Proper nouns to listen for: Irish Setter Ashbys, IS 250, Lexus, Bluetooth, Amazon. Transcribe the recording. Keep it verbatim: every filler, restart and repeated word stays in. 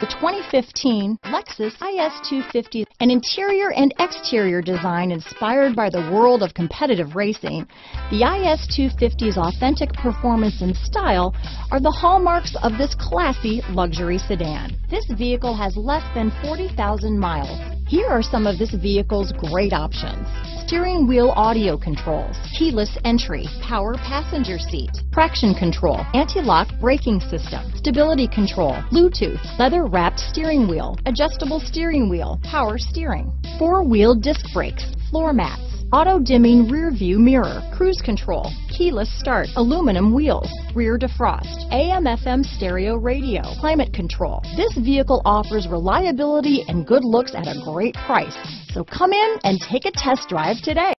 The twenty fifteen Lexus I S two fifty, an interior and exterior design inspired by the world of competitive racing, the I S two fifty's authentic performance and style are the hallmarks of this classy luxury sedan. This vehicle has less than forty thousand miles. Here are some of this vehicle's great options: steering wheel audio controls, keyless entry, power passenger seat, traction control, anti-lock braking system, stability control, Bluetooth, leather wrapped steering wheel, adjustable steering wheel, power steering, four-wheel disc brakes, floor mats, auto dimming rear view mirror, cruise control, keyless start, aluminum wheels, rear defrost, A M F M stereo radio, climate control. This vehicle offers reliability and good looks at a great price. So come in and take a test drive today.